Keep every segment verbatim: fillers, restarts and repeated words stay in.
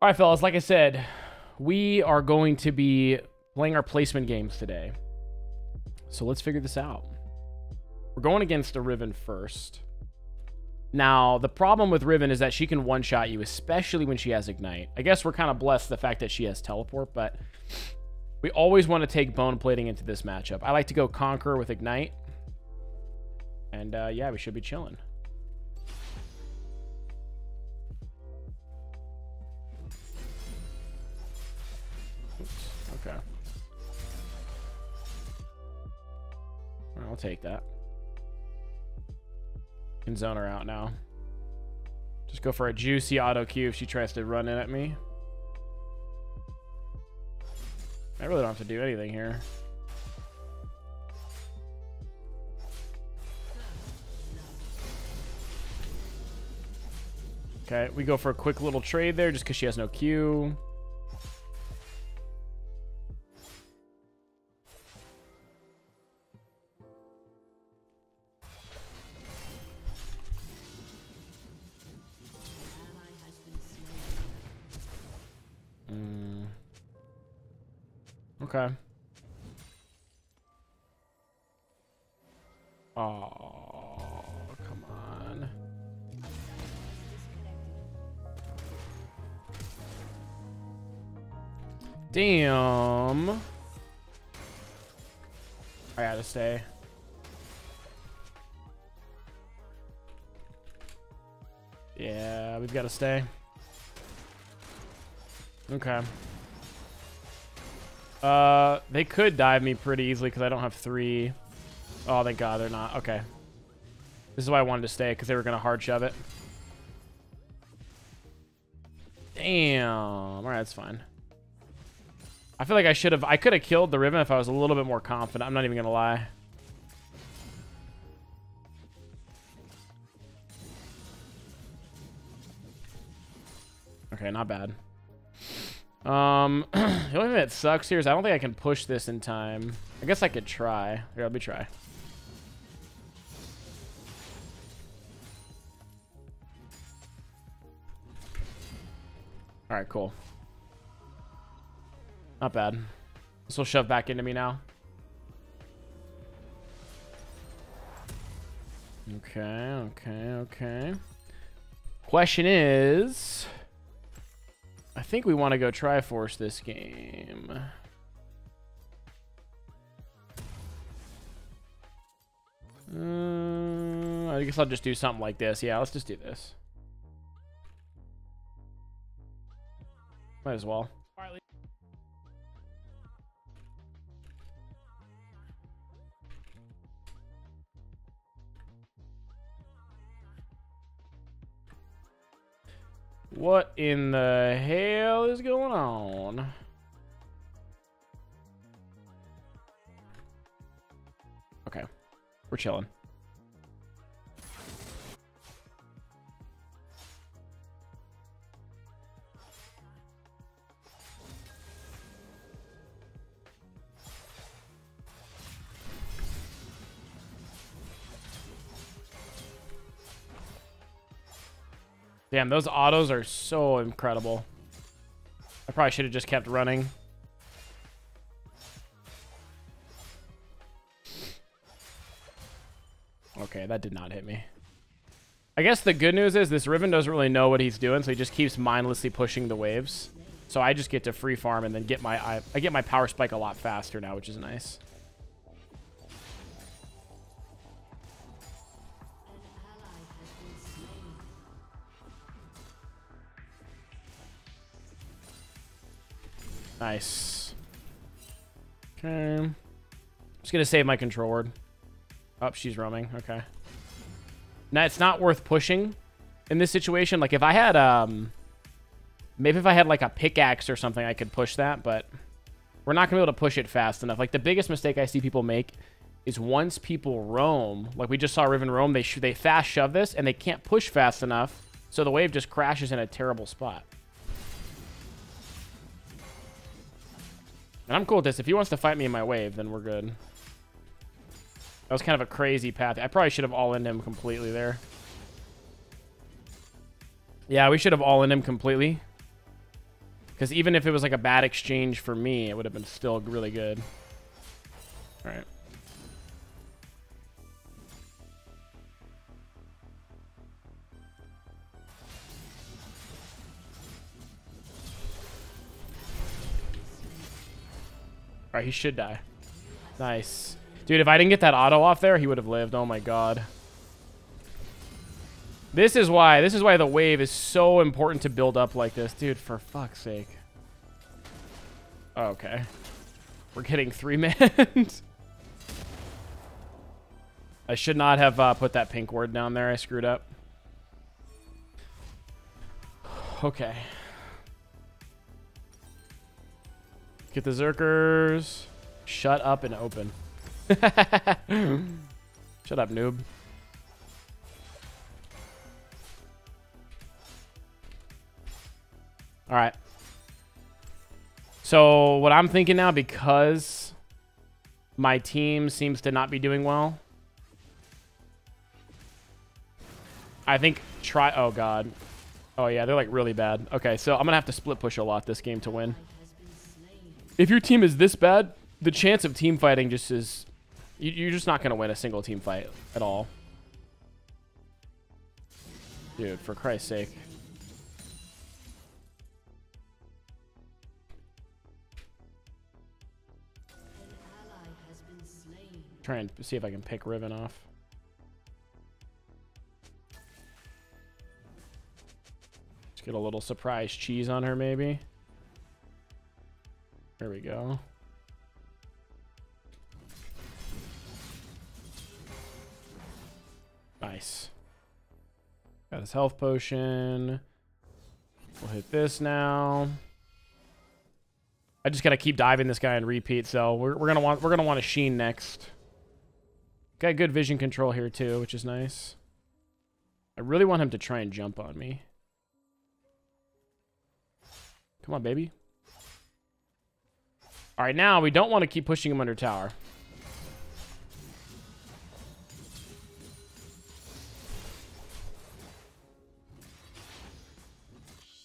All right, fellas, like I said, we are going to be playing our placement games today. So let's figure this out. We're going against a Riven first. Now, the problem with Riven is that she can one-shot you, especially when she has Ignite. I guess we're kind of blessed the fact that she has Teleport, but we always want to take Bone Plating into this matchup. I like to go Conqueror with Ignite. And, uh, yeah, we should be chilling. Oops, okay. I'll take that. Can zone her out now. Just go for a juicy auto Q if she tries to run in at me. I really don't have to do anything here. Okay, we go for a quick little trade there just because she has no Q. Mm. Okay. Oh, come on. Damn. I gotta stay. Yeah, we've gotta stay. Okay. Uh, they could dive me pretty easily because I don't have three. Oh, thank God they're not. Okay. This is why I wanted to stay, because they were going to hard shove it. Damn. All right, that's fine. I feel like I should have... I could have killed the Riven if I was a little bit more confident. I'm not even going to lie. Okay, not bad. Um, the only thing that sucks here is I don't think I can push this in time. I guess I could try. Here, let me try. All right, cool. Not bad. This will shove back into me now. Okay, okay, okay. Question is... I think we want to go Triforce this game. Uh, I guess I'll just do something like this. Yeah, let's just do this. Might as well. What in the hell is going on? Okay, we're chilling. Damn, those autos are so incredible. I probably should have just kept running. Okay, that did not hit me. I guess the good news is this Riven doesn't really know what he's doing, so he just keeps mindlessly pushing the waves. So I just get to free farm and then get my... I, I get my power spike a lot faster now, which is nice. Nice. Okay. I'm just going to save my control word. Oh, she's roaming. Okay. Now, it's not worth pushing in this situation. Like, if I had, um... maybe if I had, like, a pickaxe or something, I could push that, but we're not going to be able to push it fast enough. Like, the biggest mistake I see people make is once people roam, like we just saw Riven roam, they, sh they fast shove this, and they can't push fast enough, so the wave just crashes in a terrible spot. And I'm cool with this. If he wants to fight me in my wave, then we're good. That was kind of a crazy path. I probably should have all-in him completely there. Yeah, we should have all-in him completely. Because even if it was like a bad exchange for me, it would have been still really good. All right. All right, he should die. Nice. Dude, if I didn't get that auto off there, he would have lived. Oh my god. This is why, this is why the wave is so important to build up like this. Dude, for fuck's sake. Okay. We're getting three men. I should not have uh, put that pink word down there. I screwed up. Okay. Get the Zerkers. Shut up and open. Shut up, noob. All right. So what I'm thinking now, because my team seems to not be doing well, I think try... Oh, God. Oh, yeah. They're like really bad. Okay, so I'm going to have to split push a lot this game to win. If your team is this bad, the chance of team fighting just is... You're just not going to win a single team fight at all. Dude, for Christ's sake. Try and see if I can pick Riven off. Let's get a little surprise cheese on her, maybe. There we go. Nice. Got his health potion. We'll hit this now. I just gotta keep diving this guy and repeat. So we're, we're gonna want we're gonna want a Sheen next. Got good vision control here too, which is nice. I really want him to try and jump on me. Come on, baby. All right, now we don't want to keep pushing him under tower.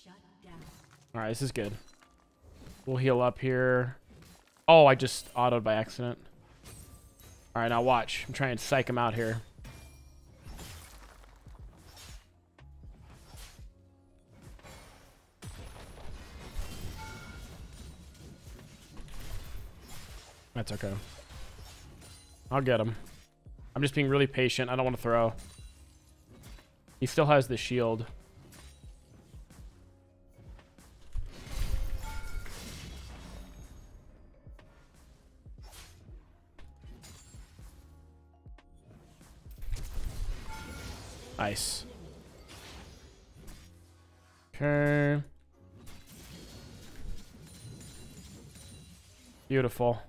Shut down. All right, this is good. We'll heal up here. Oh, I just autoed by accident. All right, now watch. I'm trying to psych him out here. That's okay. I'll get him. I'm just being really patient. I don't want to throw. He still has the shield. Nice. Okay. Beautiful.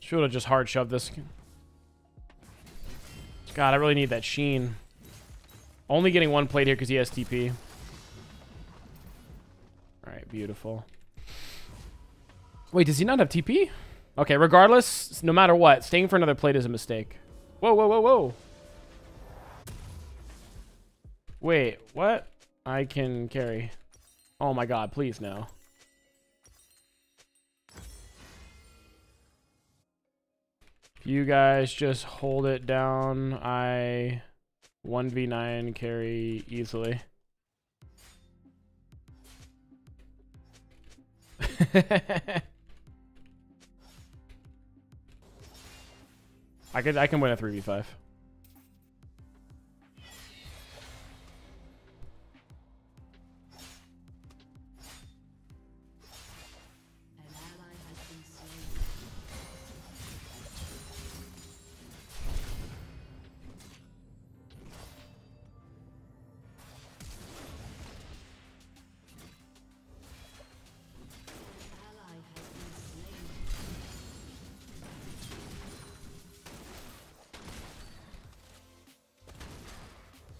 Should have just hard shoved this. God, I really need that Sheen. Only getting one plate here because he has T P. All right, beautiful. Wait, does he not have T P? Okay, regardless, no matter what, staying for another plate is a mistake. Whoa, whoa, whoa, whoa. Wait, what? I can carry. Oh my God, please no. You guys just hold it down. I one v nine carry easily. I could I can win a three v five.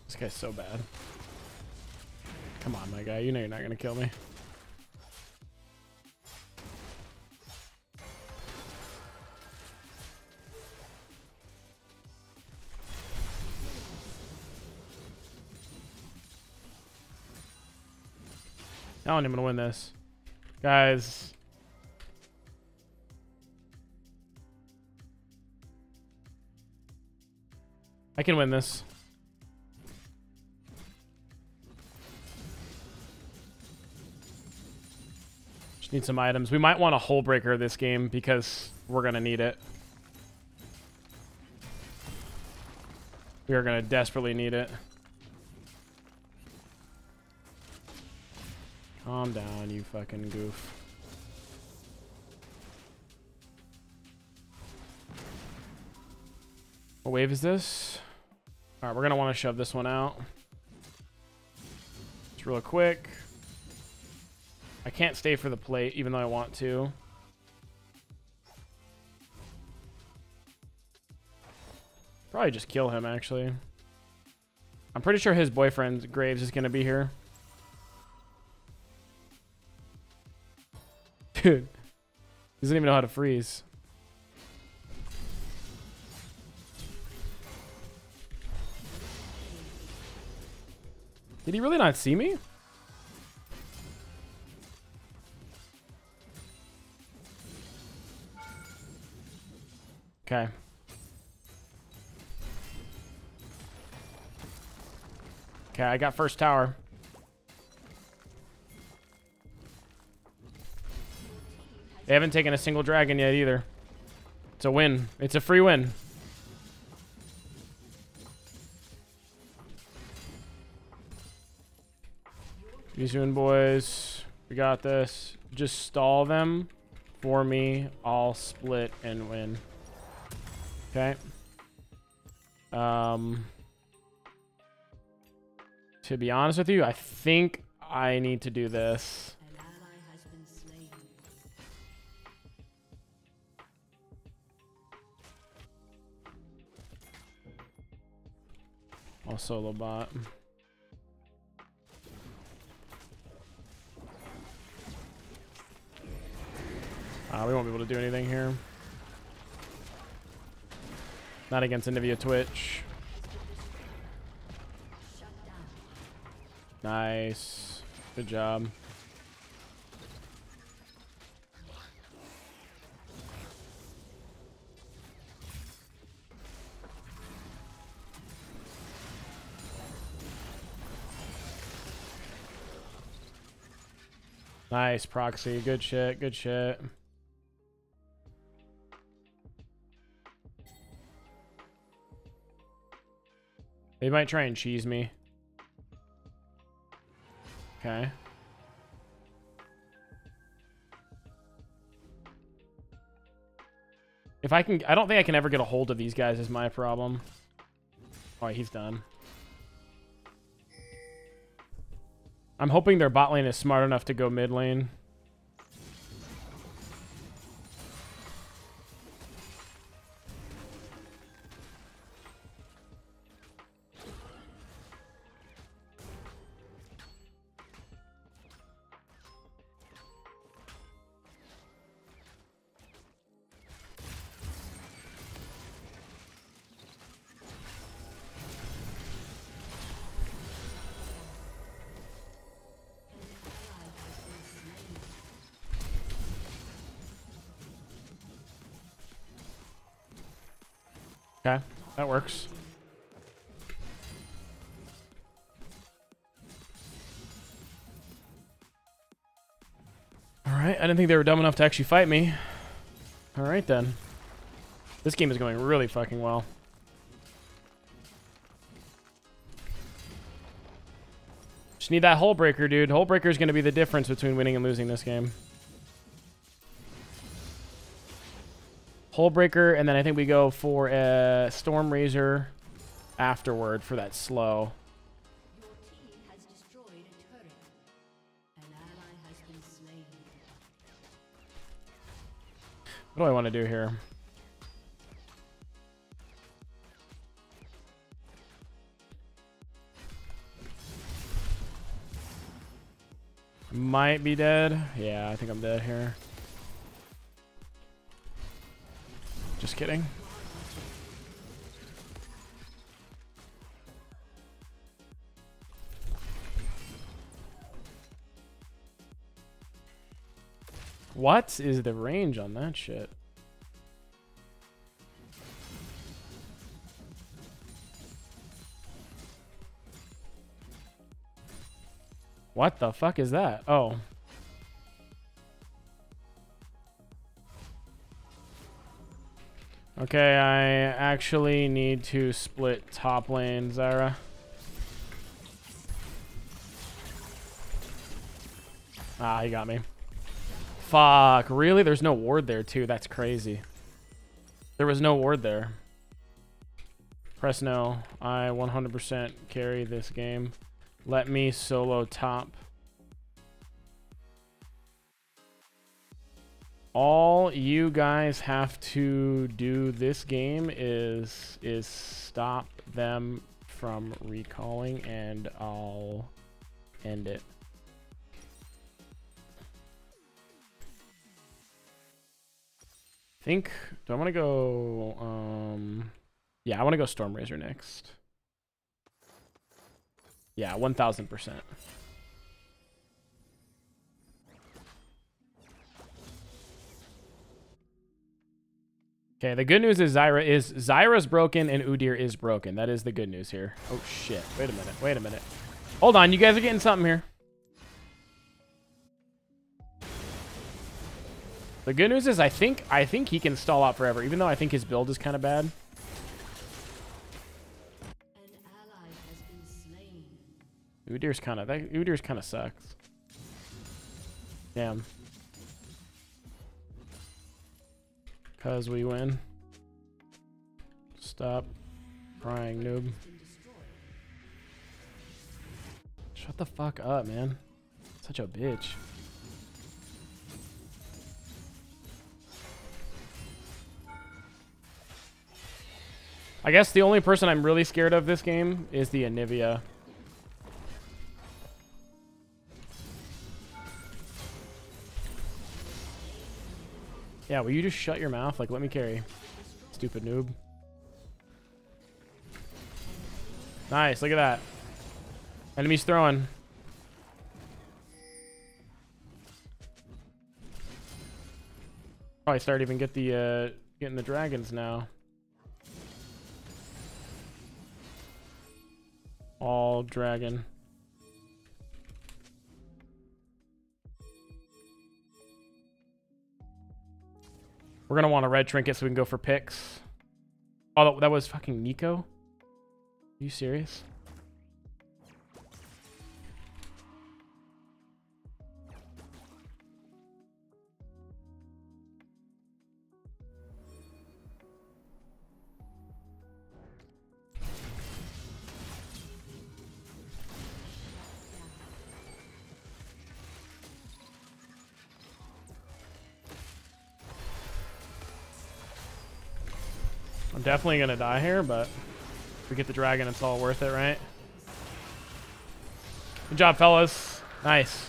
This guy's so bad. Come on, my guy. You know you're not going to kill me. I don't even win this. Guys. I can win this. Just need some items. We might want a Holebreaker this game because we're going to need it. We are going to desperately need it. Calm down, you fucking goof. What wave is this? All right, we're going to want to shove this one out. It's real quick. I can't stay for the plate, even though I want to. Probably just kill him, actually. I'm pretty sure his boyfriend, Graves, is going to be here. Dude, he doesn't even know how to freeze. Did he really not see me? Okay. Okay, I got first tower. They haven't taken a single dragon yet either. It's a win. It's a free win. Easy win, boys. We got this. Just stall them for me. I'll split and win. Okay. Um, to be honest with you, I think I need to do this. I'll solo bot. Uh, we won't be able to do anything here. Not against Anivia Twitch. Nice. Good job. Nice, Proxy. Good shit. Good shit. They might try and cheese me. Okay. If I can... I don't think I can ever get a hold of these guys is my problem. All right, he's done. I'm hoping their bot lane is smart enough to go mid lane. Okay, that works. All right, I didn't think they were dumb enough to actually fight me. All right, then. This game is going really fucking well. Just need that Holebreaker, dude. Holebreaker is going to be the difference between winning and losing this game. Holebreaker, and then I think we go for a Stormrazor afterward for that slow. Your team has destroyed a turret. An ally has been slain. What do I want to do here? Might be dead. Yeah, I think I'm dead here. Just kidding. What is the range on that shit? What the fuck is that? Oh. Okay, I actually need to split top lane, Zyra. Ah, he got me. Fuck, really? There's no ward there, too. That's crazy. There was no ward there. Press no. I one hundred percent carry this game. Let me solo top. All you guys have to do this game is is stop them from recalling, and I'll end it. I think, do I want to go, um, yeah, I want to go Stormrazor next. Yeah, one thousand percent. Okay, the good news is Zyra is, Zyra's broken and Udyr is broken. That is the good news here. Oh, shit. Wait a minute. Wait a minute. Hold on. You guys are getting something here. The good news is I think, I think he can stall out forever, even though I think his build is kind of bad. Udyr's kind of, that Udyr's kind of sucks. Damn. Cause we win. Stop crying, noob. Shut the fuck up, man. Such a bitch. I guess the only person I'm really scared of this game is the Anivia. Yeah, will you just shut your mouth? Like, let me carry. Stupid noob. Nice, look at that. Enemies throwing. Probably start even get the, uh, getting the dragons now. All dragon. We're gonna want a red trinket so we can go for picks. Oh, that was fucking Nico? Are you serious? Definitely gonna die here, but if we get the dragon, it's all worth it, right? Good job, fellas. Nice.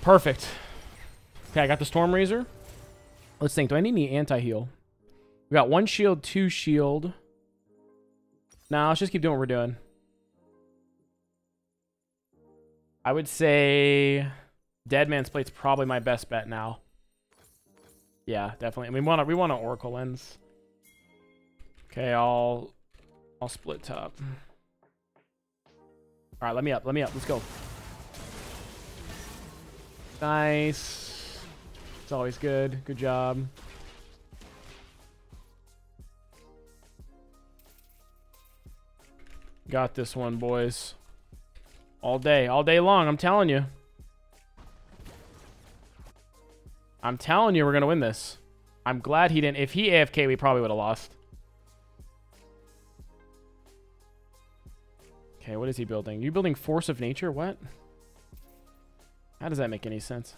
Perfect. Okay, I got the Stormrazor. Let's think. Do I need any anti-heal? We got one shield, two shield. Nah, let's just keep doing what we're doing. I would say Dead Man's Plate's probably my best bet now. Yeah, definitely. And we want to we want an Oracle lens. Okay, I'll I'll split top. All right, let me up. Let me up. Let's go. Nice. It's always good. Good job. Got this one, boys. All day, all day long, I'm telling you. I'm telling you, we're going to win this. I'm glad he didn't. If he A F K, we probably would have lost. Okay, what is he building? You building Force of Nature? What? How does that make any sense?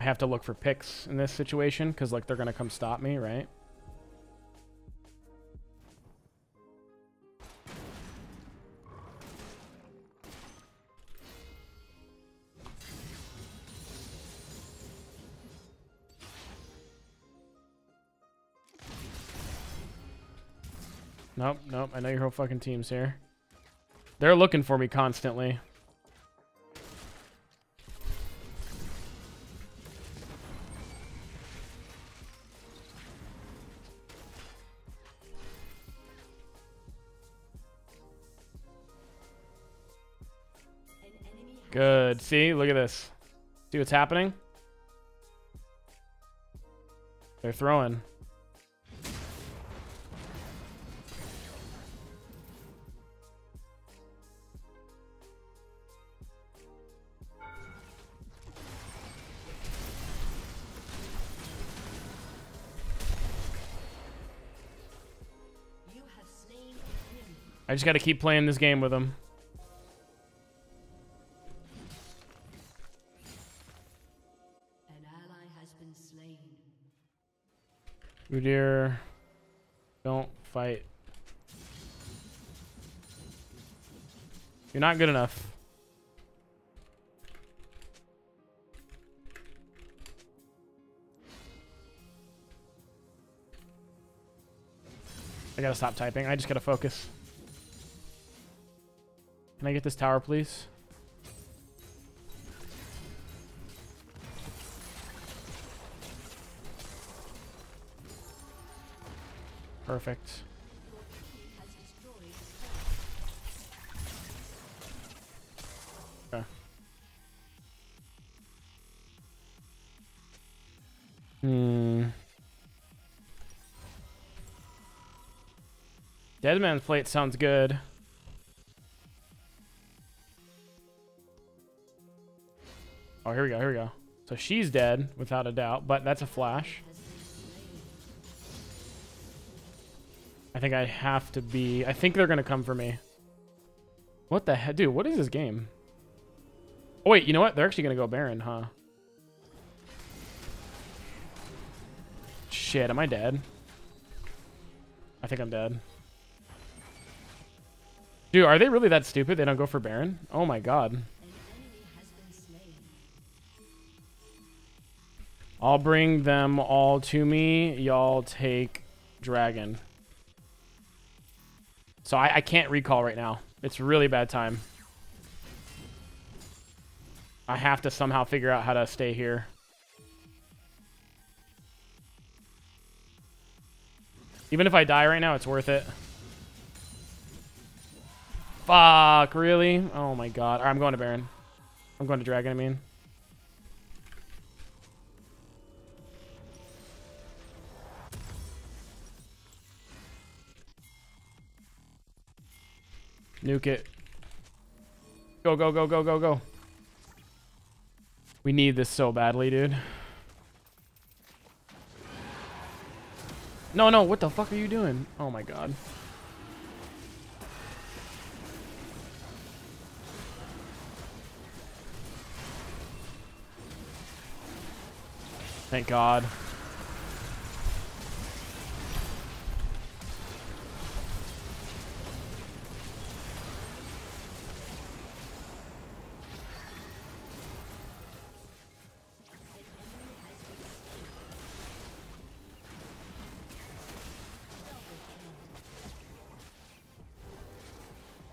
I have to look for picks in this situation because, like, they're going to come stop me, right? Nope, nope. I know your whole fucking team's here. They're looking for me constantly. Good. See? Look at this. See what's happening? They're throwing. I just got to keep playing this game with them. Udyr, don't fight. You're not good enough. I gotta stop typing. I just gotta focus. Can I get this tower, please? Perfect. Okay. Hmm. Dead Man's Plate sounds good. Oh, here we go, here we go. So she's dead, without a doubt, but that's a flash. I think I have to be... I think they're going to come for me. What the heck? Dude, what is this game? Oh, wait, you know what? They're actually going to go Baron, huh? Shit, am I dead? I think I'm dead. Dude, are they really that stupid? They don't go for Baron? Oh, my God. I'll bring them all to me. Y'all take Dragon. So I, I can't recall right now. It's really bad time. I have to somehow figure out how to stay here. Even if I die right now, it's worth it. Fuck, really? Oh my god. All right, I'm going to Baron. I'm going to Dragon, I mean. Nuke it. Go, go, go, go, go, go. We need this so badly, dude. No, no, what the fuck are you doing? Oh my god. Thank god.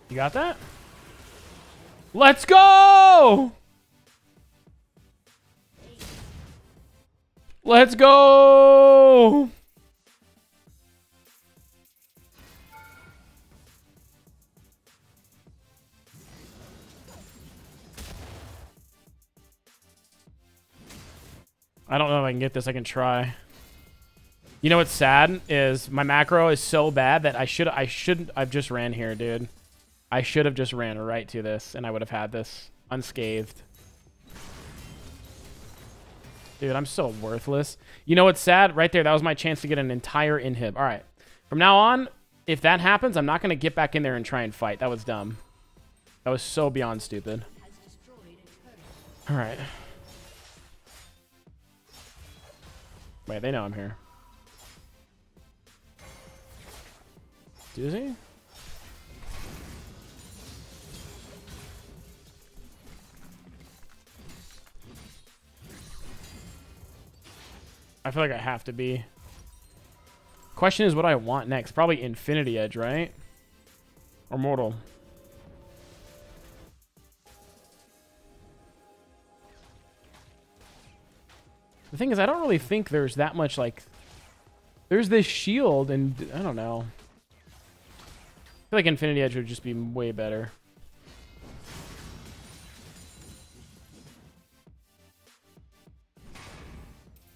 You got that? Let's go! Let's go! I don't know if I can get this. I can try. You know what's sad is my macro is so bad that I should I shouldn't I've just ran here, dude. I should have just ran right to this, and I would have had this unscathed. Dude, I'm so worthless. You know what's sad? Right there, that was my chance to get an entire inhib. All right. From now on, if that happens, I'm not going to get back in there and try and fight. That was dumb. That was so beyond stupid. All right. Wait, they know I'm here. Do they? I feel like I have to be. Of Question is what I want next. Probably Infinity Edge, right? Or Mortal. The thing is, I don't really think there's that much, like... There's this shield, and... I don't know. I feel like Infinity Edge would just be way better.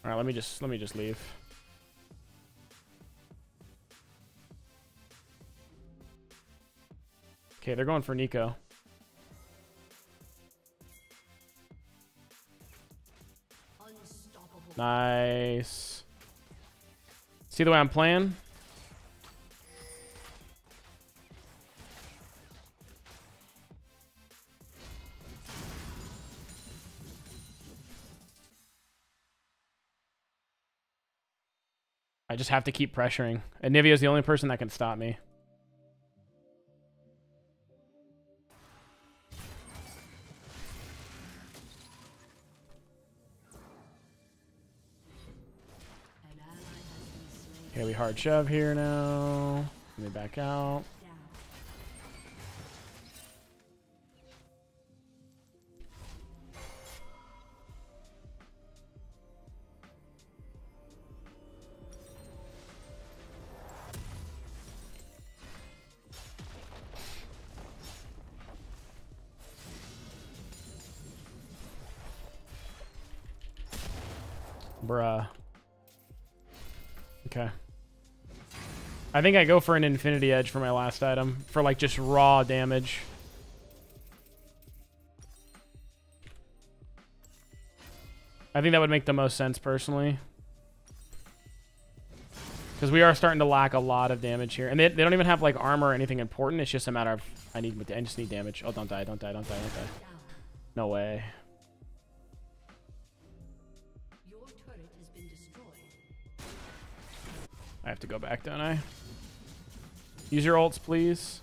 Alright, let me just... Let me just leave. Okay, they're going for Nico. Nice. See the way I'm playing? I just have to keep pressuring. Anivia is the only person that can stop me. Okay, we hard shove here now. Let me back out. Bruh. Okay. I think I go for an Infinity Edge for my last item. For, like, just raw damage. I think that would make the most sense, personally. Because we are starting to lack a lot of damage here. And they, they don't even have, like, armor or anything important. It's just a matter of... I need. I just need damage. Oh, don't die, don't die, don't die, don't die. No way. I have to go back, don't I? Use your ults, please.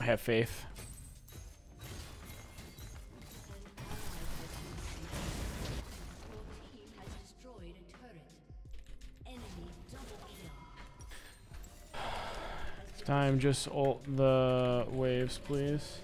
I have faith. It's time, just ult the waves, please.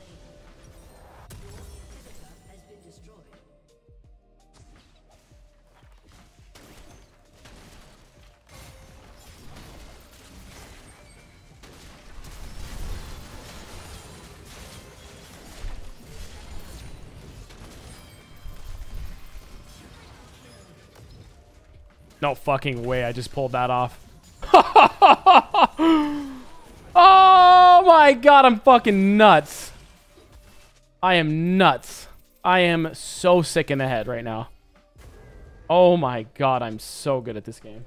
No fucking way, I just pulled that off. Oh my god, I'm fucking nuts. I am nuts. I am so sick in the head right now. Oh my god, I'm so good at this game.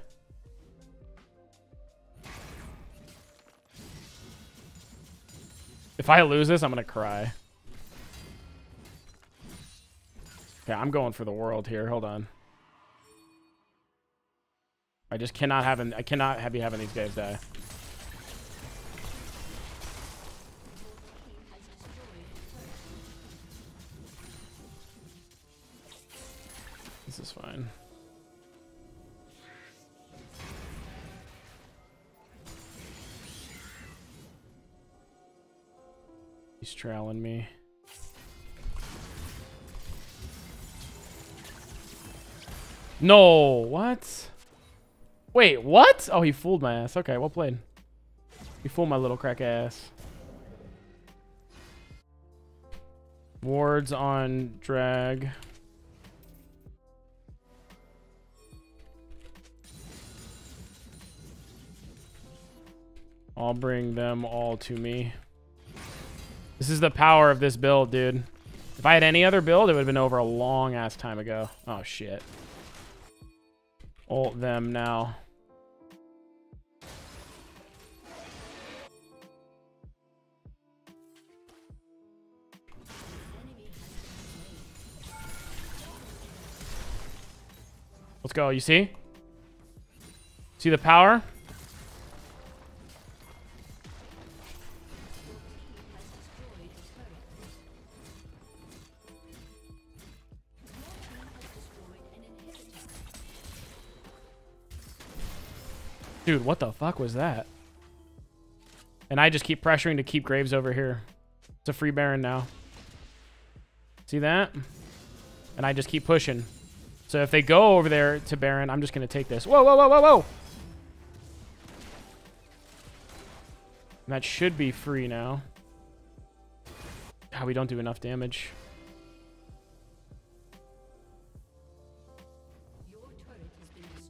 If I lose this, I'm gonna cry. Okay, I'm going for the world here. Hold on. I just cannot have him. I cannot have you having these guys die. This is fine. He's trailing me. No, what? Wait, what? Oh, he fooled my ass. Okay, well played. He fooled my little crack ass. Wards on drag. I'll bring them all to me. This is the power of this build, dude. If I had any other build, it would have been over a long ass time ago. Oh, shit. Ult them now. Let's go. You see? See the power? Dude, what the fuck was that? And I just keep pressuring to keep Graves over here. It's a free Baron now. See that? And I just keep pushing. So if they go over there to Baron, I'm just going to take this. Whoa, whoa, whoa, whoa, whoa! And that should be free now. God, we don't do enough damage.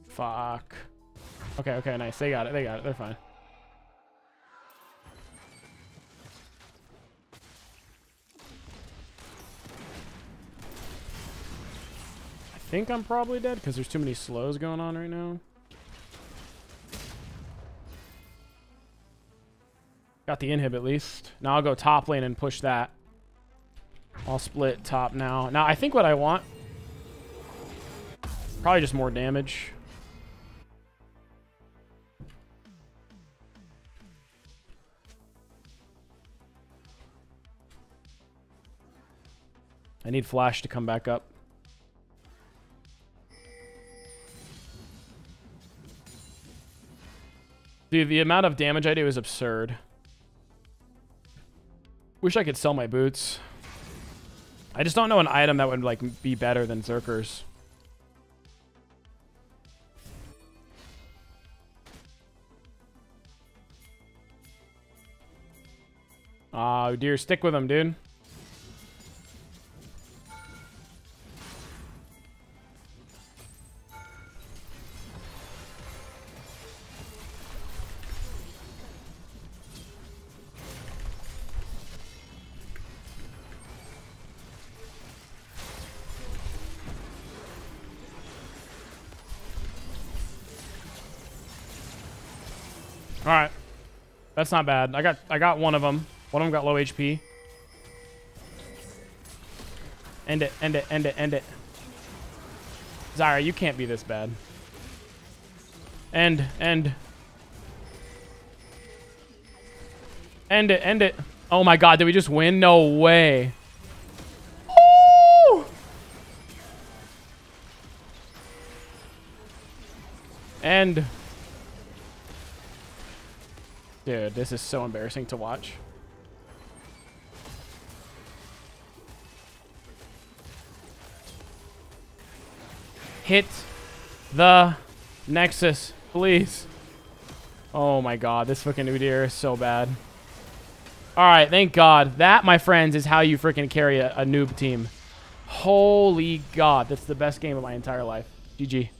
Fuck. Okay, okay, nice. They got it. They got it. They're fine. I think I'm probably dead because there's too many slows going on right now. Got the inhib at least. Now I'll go top lane and push that. I'll split top now. Now I think what I want, probably just more damage. I need Flash to come back up. Dude, the amount of damage I do is absurd. Wish I could sell my boots. I just don't know an item that would like be better than Zerkers. Ah, uh, dear, stick with him, dude. All right, that's not bad. I got I got one of them. One of them got low H P. End it, end it, end it, end it. Zyra, you can't be this bad. End, end. End it, end it. Oh my God, did we just win? No way. Ooh! End. Dude, this is so embarrassing to watch. Hit the Nexus, please. Oh my God, this freaking Udyr is so bad. All right, thank God. That, my friends, is how you freaking carry a, a noob team. Holy God, that's the best game of my entire life. G G.